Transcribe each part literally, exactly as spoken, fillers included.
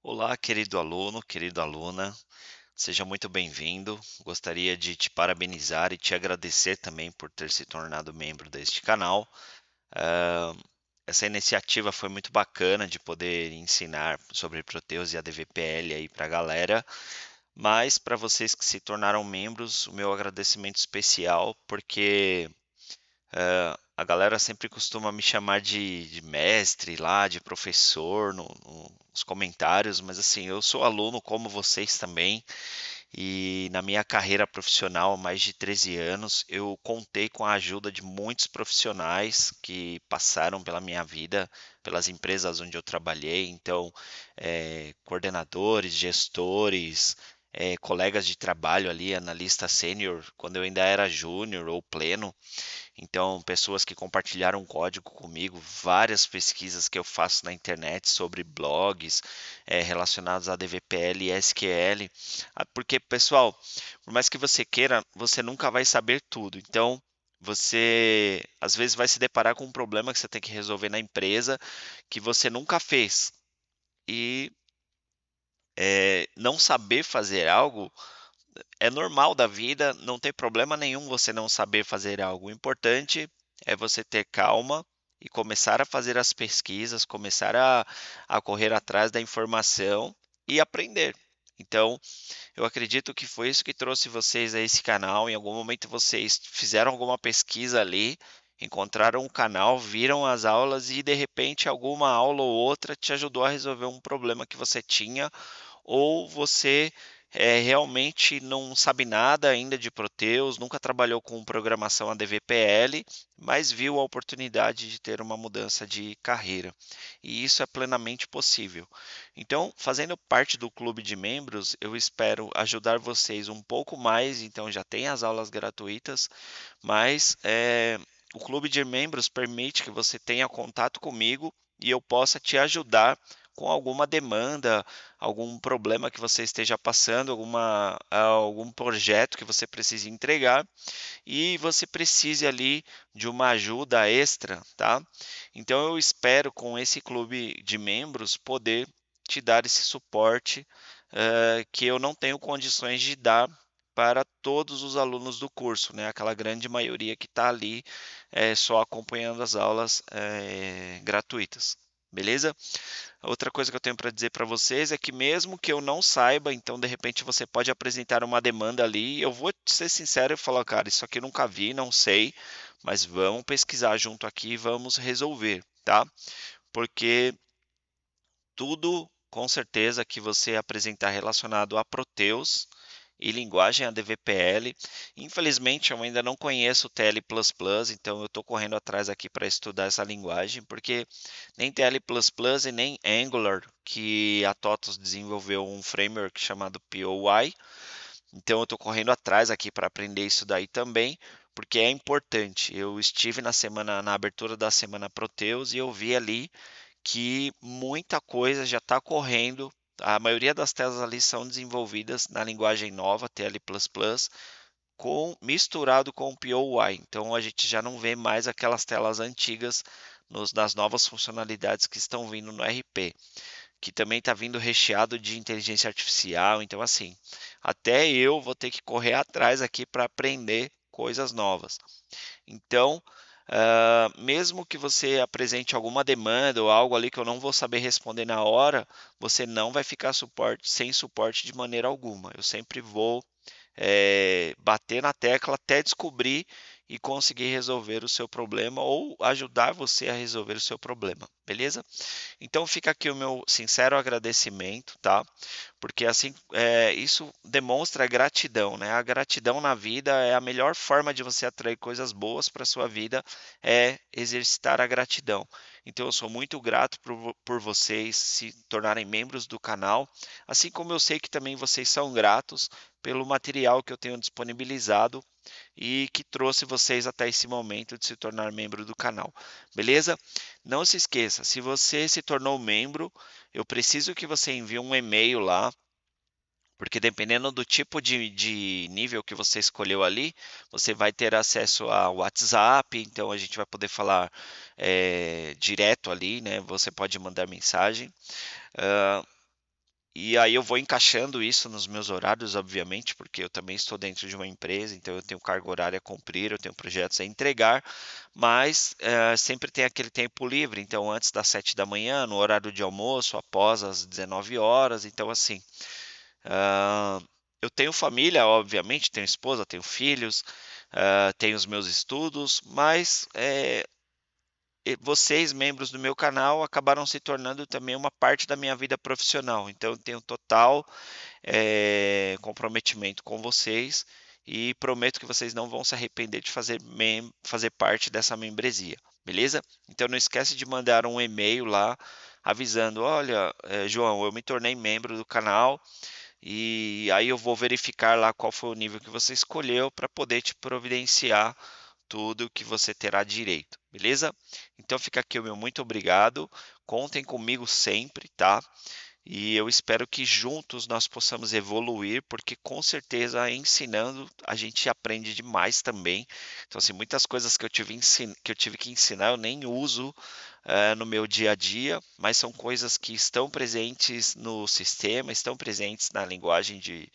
Olá, querido aluno, querida aluna, seja muito bem-vindo. Gostaria de te parabenizar e te agradecer também por ter se tornado membro deste canal. Uh, essa iniciativa foi muito bacana de poder ensinar sobre Protheus e A D V P L aí para a galera, mas para vocês que se tornaram membros, o meu agradecimento especial, porque uh, a galera sempre costuma me chamar de, de mestre lá, de professor no, no, nos comentários, mas assim, eu sou aluno como vocês também, e na minha carreira profissional há mais de treze anos, eu contei com a ajuda de muitos profissionais que passaram pela minha vida, pelas empresas onde eu trabalhei, então é, coordenadores, gestores, é, colegas de trabalho ali, analista sênior, quando eu ainda era júnior ou pleno. Então, pessoas que compartilharam código comigo, várias pesquisas que eu faço na internet sobre blogs é, relacionados a A D V P L e S Q L. Porque, pessoal, por mais que você queira, você nunca vai saber tudo. Então, você, às vezes, vai se deparar com um problema que você tem que resolver na empresa que você nunca fez. E é, não saber fazer algo é normal da vida, não tem problema nenhum você não saber fazer algo. O importante é você ter calma e começar a fazer as pesquisas, começar a, a correr atrás da informação e aprender. Então, eu acredito que foi isso que trouxe vocês a esse canal. Em algum momento vocês fizeram alguma pesquisa ali, encontraram um canal, viram as aulas e de repente alguma aula ou outra te ajudou a resolver um problema que você tinha, ou você É, realmente não sabe nada ainda de Protheus, nunca trabalhou com programação A D V P L, mas viu a oportunidade de ter uma mudança de carreira. E isso é plenamente possível. Então, fazendo parte do clube de membros, eu espero ajudar vocês um pouco mais. Então, já tem as aulas gratuitas, mas é, o clube de membros permite que você tenha contato comigo e eu possa te ajudar com alguma demanda, algum problema que você esteja passando, alguma, algum projeto que você precise entregar e você precise ali de uma ajuda extra, tá? Então, eu espero com esse clube de membros poder te dar esse suporte uh, que eu não tenho condições de dar para todos os alunos do curso, né? Aquela grande maioria que está ali é, só acompanhando as aulas é, gratuitas. Beleza? Outra coisa que eu tenho para dizer para vocês é que mesmo que eu não saiba, então de repente você pode apresentar uma demanda ali, eu vou ser sincero e falar, cara, isso aqui eu nunca vi, não sei, mas vamos pesquisar junto aqui e vamos resolver, tá? Porque tudo, com certeza, que você apresentar relacionado a Protheus e linguagem A D V P L. Infelizmente, eu ainda não conheço o T L plus plus, então eu estou correndo atrás aqui para estudar essa linguagem, porque nem T L plus plus e nem Angular, que a Totos desenvolveu um framework chamado P O I, então eu estou correndo atrás aqui para aprender isso daí também, porque é importante. Eu estive na semana, na abertura da semana Protheus e eu vi ali que muita coisa já está correndo. A maioria das telas ali são desenvolvidas na linguagem nova, T L plus plus, com, misturado com o P O I. Então, a gente já não vê mais aquelas telas antigas nos, das novas funcionalidades que estão vindo no R P, que também está vindo recheado de inteligência artificial. Então, assim, até eu vou ter que correr atrás aqui para aprender coisas novas. Então, Uh, mesmo que você apresente alguma demanda ou algo ali que eu não vou saber responder na hora, você não vai ficar suporte, sem suporte de maneira alguma. Eu sempre vou é, bater na tecla até descobrir e conseguir resolver o seu problema ou ajudar você a resolver o seu problema, beleza? Então fica aqui o meu sincero agradecimento, tá? Porque assim é, isso demonstra gratidão, né? A gratidão na vida é a melhor forma de você atrair coisas boas para sua vida, é exercitar a gratidão. Então eu sou muito grato por, por vocês se tornarem membros do canal, assim como eu sei que também vocês são gratos pelo material que eu tenho disponibilizado e que trouxe vocês até esse momento de se tornar membro do canal, beleza? Não se esqueça, se você se tornou membro, eu preciso que você envie um e-mail lá, porque dependendo do tipo de, de nível que você escolheu ali, você vai ter acesso ao WhatsApp, então a gente vai poder falar é, direto ali, né? Você pode mandar mensagem. Uh, E aí eu vou encaixando isso nos meus horários, obviamente, porque eu também estou dentro de uma empresa, então eu tenho carga horária a cumprir, eu tenho projetos a entregar, mas é, sempre tem aquele tempo livre, então antes das sete da manhã, no horário de almoço, após as dezenove horas, então assim, uh, eu tenho família, obviamente, tenho esposa, tenho filhos, uh, tenho os meus estudos, mas é, vocês, membros do meu canal, acabaram se tornando também uma parte da minha vida profissional. Então, eu tenho total é, comprometimento com vocês e prometo que vocês não vão se arrepender de fazer, mem fazer parte dessa membresia, beleza? Então, não esquece de mandar um e-mail lá avisando, olha, João, eu me tornei membro do canal e aí eu vou verificar lá qual foi o nível que você escolheu para poder te providenciar tudo que você terá direito, beleza? Então fica aqui o meu muito obrigado, contem comigo sempre, tá? E eu espero que juntos nós possamos evoluir, porque com certeza ensinando a gente aprende demais também. Então assim, muitas coisas que eu tive, que eu tive que ensinar eu nem uso uh, no meu dia a dia, mas são coisas que estão presentes no sistema, estão presentes na linguagem de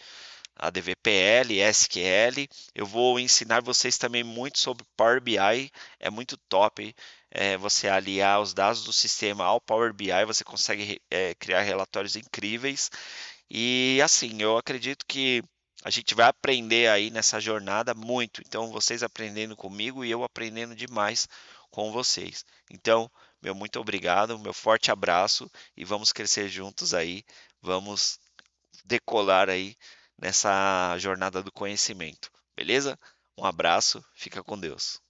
A D V P L, S Q L, eu vou ensinar vocês também muito sobre Power B I, é muito top é, você aliar os dados do sistema ao Power B I, você consegue é, criar relatórios incríveis e assim, eu acredito que a gente vai aprender aí nessa jornada muito, então vocês aprendendo comigo e eu aprendendo demais com vocês. Então, meu muito obrigado, meu forte abraço e vamos crescer juntos aí, vamos decolar aí nessa jornada do conhecimento, beleza? Um abraço, fica com Deus.